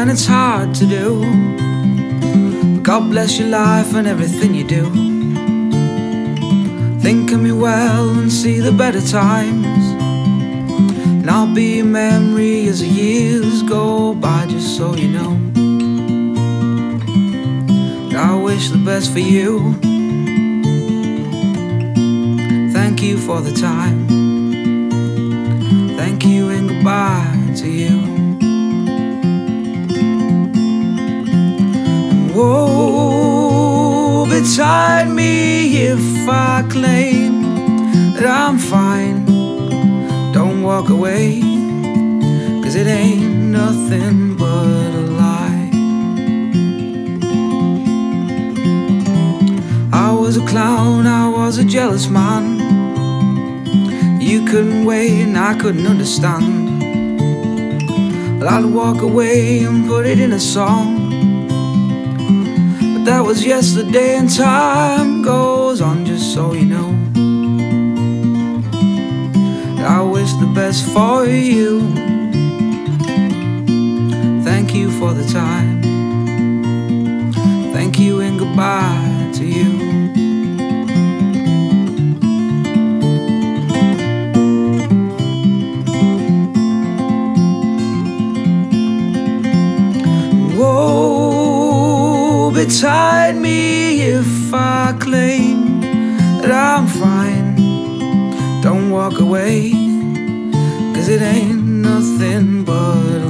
and it's hard to do, but God bless your life and everything you do. Think of me well and see the better times, and I'll be your memory as the years go by, just so you know. And I wish the best for you. Thank you for the time. Thank you and goodbye to you. Whoa, betide me if I claim that I'm fine. Don't walk away, cause it ain't nothing but a lie. I was a clown, I was a jealous man. You couldn't wait and I couldn't understand. Well, I'd walk away and put it in a song, but that was yesterday and time goes on, just so you know. I wish the best for you. Thank you for the time. Thank you and goodbye to you. Betide me if I claim that I'm fine. Don't walk away, cause it ain't nothing but